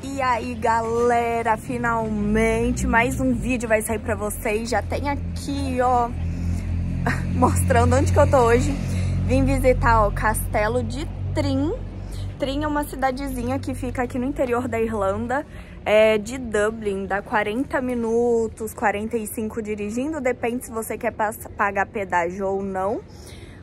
E aí galera, finalmente mais um vídeo vai sair pra vocês. Já tem aqui, ó, mostrando onde que eu tô hoje. Vim visitar, ó, o castelo de Trim. Trim é uma cidadezinha que fica aqui no interior da Irlanda, de Dublin. Dá 40 minutos, 45 dirigindo, depende se você quer pagar pedágio ou não.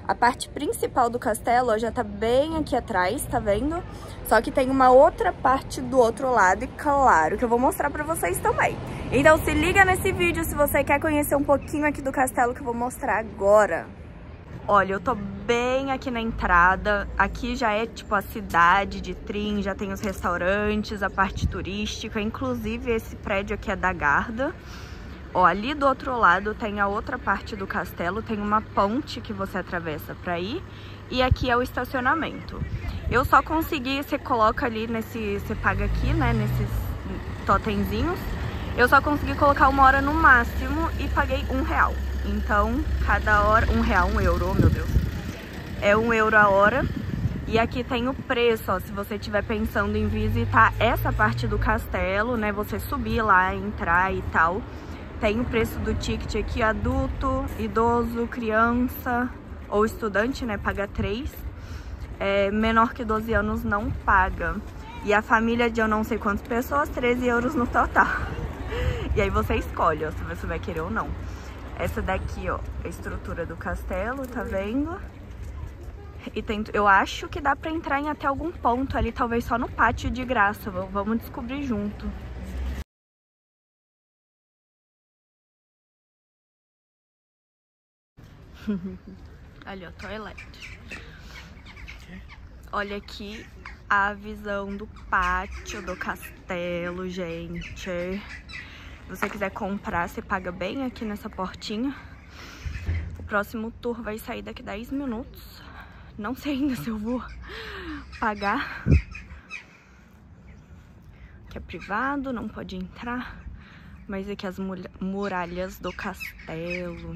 A parte principal do castelo, ó, já tá bem aqui atrás, tá vendo? Só que tem uma outra parte do outro lado e claro que eu vou mostrar pra vocês também. Então se liga nesse vídeo se você quer conhecer um pouquinho aqui do castelo que eu vou mostrar agora. Olha, eu tô bem aqui na entrada. Aqui já é tipo a cidade de Trim, já tem os restaurantes, a parte turística. Inclusive esse prédio aqui é da Garda. Ó, ali do outro lado tem a outra parte do castelo, tem uma ponte que você atravessa para ir. E aqui é o estacionamento. Eu só consegui, você coloca ali nesse, você paga aqui, né, nesses totemzinhos. Eu só consegui colocar 1 hora no máximo e paguei £1. Então, cada hora, €1, meu Deus. É €1 a hora. E aqui tem o preço, ó, se você estiver pensando em visitar essa parte do castelo, né, você subir lá, entrar e tal. Tem o preço do ticket aqui, adulto, idoso, criança ou estudante, né, paga 3. Menor que 12 anos não paga. E a família de eu não sei quantas pessoas, €13 no total. E aí você escolhe, ó, se você vai querer ou não. Essa daqui, ó, a estrutura do castelo, tá vendo? E tem, eu acho que dá pra entrar em até algum ponto ali, talvez só no pátio de graça, vamos descobrir junto. Ali, ó, toilette. Olha aqui a visão do pátio do castelo, gente. Se você quiser comprar, você paga bem aqui nessa portinha. O próximo tour vai sair daqui a 10 minutos. Não sei ainda se eu vou pagar. Aqui é privado, não pode entrar. Mas aqui as muralhas do castelo.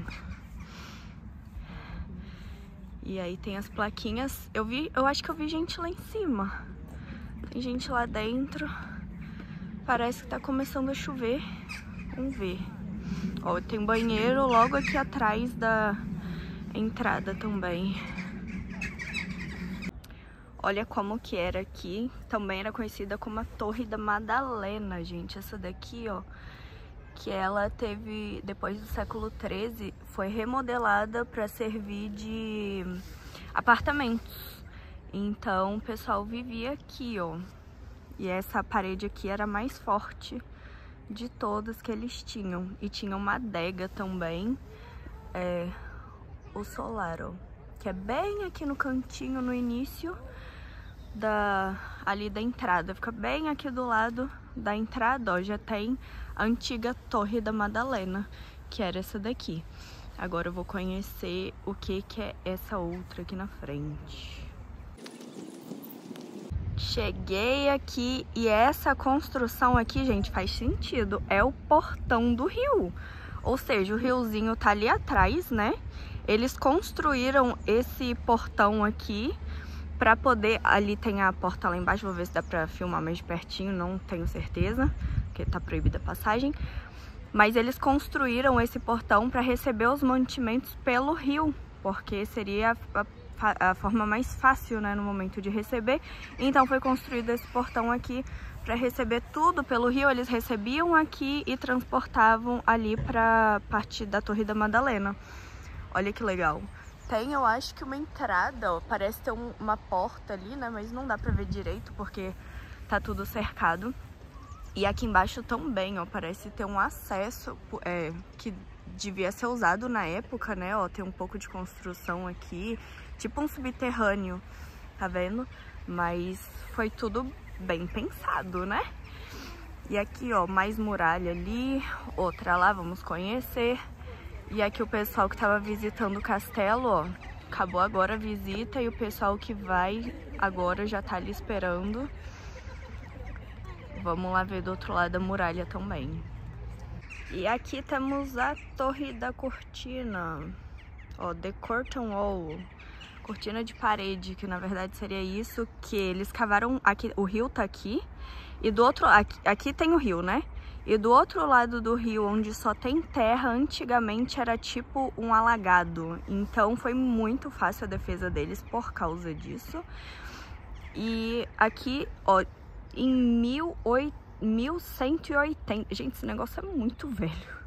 E aí tem as plaquinhas. Eu acho que eu vi gente lá em cima. Tem gente lá dentro. Parece que tá começando a chover. Vamos ver. Ó, tem banheiro logo aqui atrás da entrada também. Olha como que era aqui. Também era conhecida como a Torre da Madalena, gente. Essa daqui, ó, que ela teve, depois do século XIII, foi remodelada para servir de apartamentos. Então o pessoal vivia aqui, ó. E essa parede aqui era a mais forte de todas que eles tinham. E tinha uma adega também, o solar, ó, que é bem aqui no cantinho, no início ali da entrada. Fica bem aqui do lado da entrada, ó, já tem a antiga Torre da Madalena, que era essa daqui. Agora eu vou conhecer o que é essa outra aqui na frente. Cheguei aqui e essa construção aqui, gente, faz sentido. É o portão do rio. Ou seja, o riozinho tá ali atrás, né? Eles construíram esse portão aqui pra poder... Ali tem a porta lá embaixo, vou ver se dá pra filmar mais de pertinho, não tenho certeza, porque tá proibida a passagem. Mas eles construíram esse portão pra receber os mantimentos pelo rio, porque seria a forma mais fácil, né, no momento de receber. Então foi construído esse portão aqui pra receber tudo pelo rio. Eles recebiam aqui e transportavam ali pra parte da Torre da Madalena. Olha que legal. Tem, eu acho que uma entrada, ó, parece ter uma porta ali, né, mas não dá pra ver direito porque tá tudo cercado. E aqui embaixo também, ó, parece ter um acesso que devia ser usado na época, né, ó, tem um pouco de construção aqui, tipo um subterrâneo, tá vendo? Mas foi tudo bem pensado, né? E aqui, ó, mais muralha ali, outra lá, vamos conhecer. E aqui o pessoal que tava visitando o castelo, ó, acabou agora a visita e o pessoal que vai agora já tá ali esperando. Vamos lá ver do outro lado da muralha também. E aqui temos a Torre da Cortina, ó, The Curtain Wall, cortina de parede, que na verdade seria isso que eles cavaram aqui. O rio tá aqui E do outro, aqui tem o rio, né? E do outro lado do rio, onde só tem terra, antigamente era tipo um alagado. Então foi muito fácil a defesa deles por causa disso. E aqui, ó, em 1180... Gente, esse negócio é muito velho.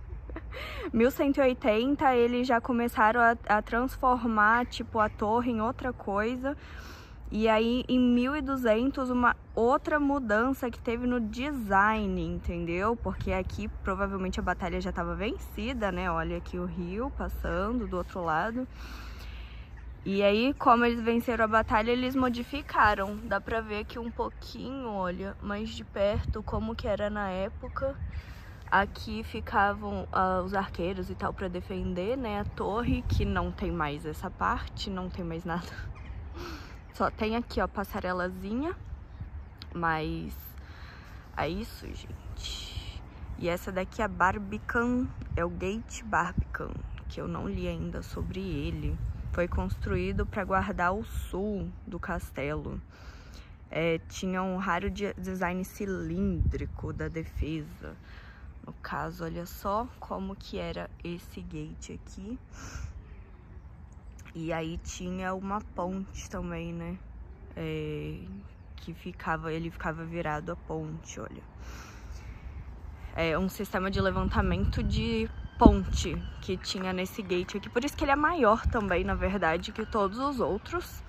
1180, eles já começaram a transformar, tipo, a torre em outra coisa. E aí, em 1200, uma outra mudança que teve no design, entendeu? Porque aqui, provavelmente, a batalha já estava vencida, né? Olha aqui o rio passando do outro lado. E aí, como eles venceram a batalha, eles modificaram. Dá pra ver aqui um pouquinho, olha, mais de perto, como que era na época. Aqui ficavam os arqueiros e tal pra defender, né? A torre, que não tem mais essa parte, não tem mais nada. Só tem aqui, ó, passarelazinha, mas é isso, gente. E essa daqui é a Barbican, é o Gate Barbican, que eu não li ainda sobre ele. Foi construído para guardar o sul do castelo. É, tinha um raro design cilíndrico da defesa. No caso, olha só como que era esse gate aqui. E aí tinha uma ponte também, né? É, que ficava, ele ficava virado a ponte, olha. É um sistema de levantamento de ponte que tinha nesse gate aqui. Por isso que ele é maior também, na verdade, que todos os outros.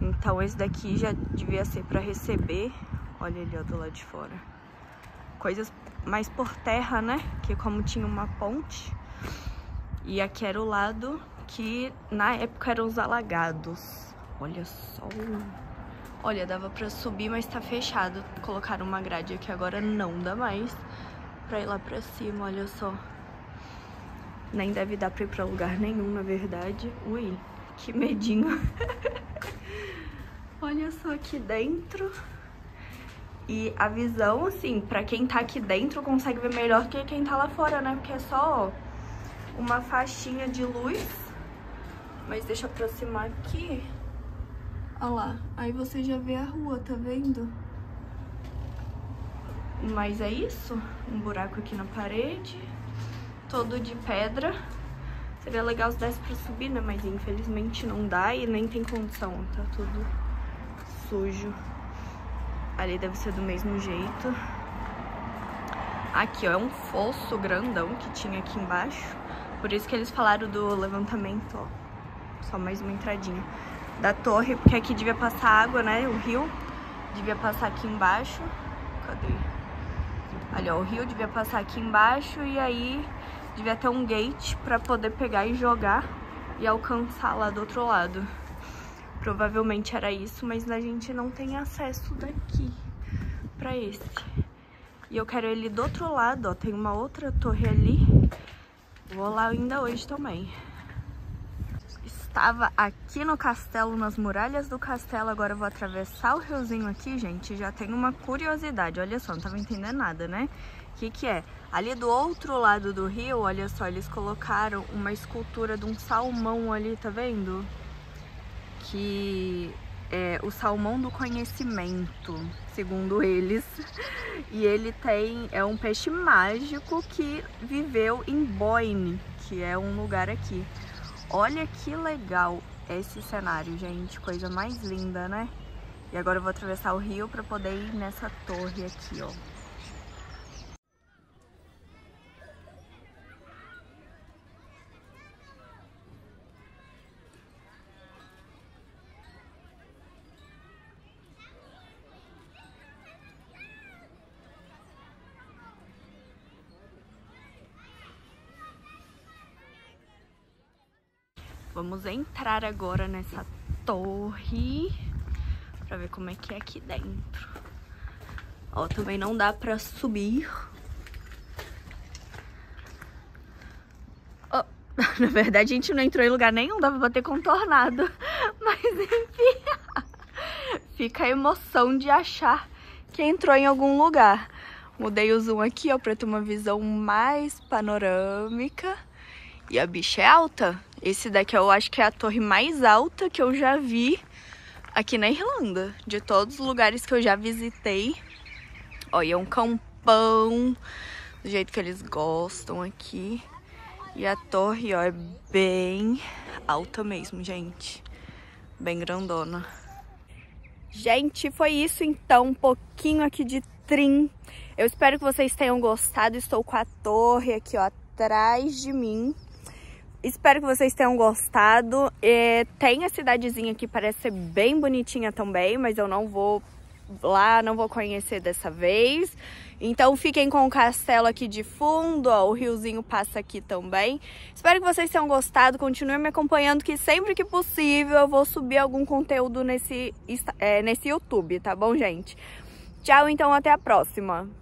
Então esse daqui já devia ser para receber. Olha ele, ó, do lado de fora. Coisas mais por terra, né? Que como tinha uma ponte. E aqui era o lado que na época eram os alagados. Olha só. Olha, dava pra subir, mas tá fechado. Colocaram uma grade aqui agora, não dá mais pra ir lá pra cima, olha só. Nem deve dar pra ir pra lugar nenhum, na verdade. Ui, que medinho. Olha só aqui dentro. E a visão, assim, pra quem tá aqui dentro consegue ver melhor que quem tá lá fora, né? Porque é só, ó, uma faixinha de luz. Mas deixa eu aproximar aqui. Olha lá. Aí você já vê a rua, tá vendo? Mas é isso. Um buraco aqui na parede. Todo de pedra. Seria legal se desse pra subir, né? Mas infelizmente não dá e nem tem condição. Tá tudo sujo. Ali deve ser do mesmo jeito. Aqui, ó. É um fosso grandão que tinha aqui embaixo. Por isso que eles falaram do levantamento, ó. Só mais uma entradinha da torre, porque aqui devia passar água, né? O rio devia passar aqui embaixo. Cadê? Ali, ó, o rio devia passar aqui embaixo e aí devia ter um gate pra poder pegar e jogar e alcançar lá do outro lado. Provavelmente era isso, mas a gente não tem acesso daqui pra esse. E eu quero ele do outro lado, ó. Tem uma outra torre ali. Vou lá ainda hoje também. Estava aqui no castelo, nas muralhas do castelo. Agora eu vou atravessar o riozinho aqui, gente. Já tem uma curiosidade, olha só, não tava entendendo nada, né? O que que é? Ali do outro lado do rio, olha só, eles colocaram uma escultura de um salmão ali, tá vendo? Que é o salmão do conhecimento, segundo eles. E ele tem, é um peixe mágico que viveu em Boyne, que é um lugar aqui. Olha que legal esse cenário, gente. Coisa mais linda, né? E agora eu vou atravessar o rio para poder ir nessa torre aqui, ó. Vamos entrar agora nessa torre pra ver como é que é aqui dentro. Ó, também não dá pra subir. Oh, na verdade, a gente não entrou em lugar nenhum, dava pra ter contornado. Mas enfim, fica a emoção de achar que entrou em algum lugar. Mudei o zoom aqui, ó, pra ter uma visão mais panorâmica. E a bicha é alta. Esse daqui eu acho que é a torre mais alta que eu já vi aqui na Irlanda. De todos os lugares que eu já visitei, Olha, é um campão do jeito que eles gostam aqui. E a torre, ó, é bem alta mesmo, gente. Bem grandona. Gente, foi isso então, um pouquinho aqui de Trim. Eu espero que vocês tenham gostado. Estou com a torre aqui, ó, atrás de mim. Espero que vocês tenham gostado. Tem a cidadezinha aqui, parece ser bem bonitinha também, mas eu não vou lá, não vou conhecer dessa vez. Então fiquem com o castelo aqui de fundo, ó, o riozinho passa aqui também. Espero que vocês tenham gostado, continuem me acompanhando, que sempre que possível eu vou subir algum conteúdo nesse YouTube, tá bom, gente? Tchau, então até a próxima!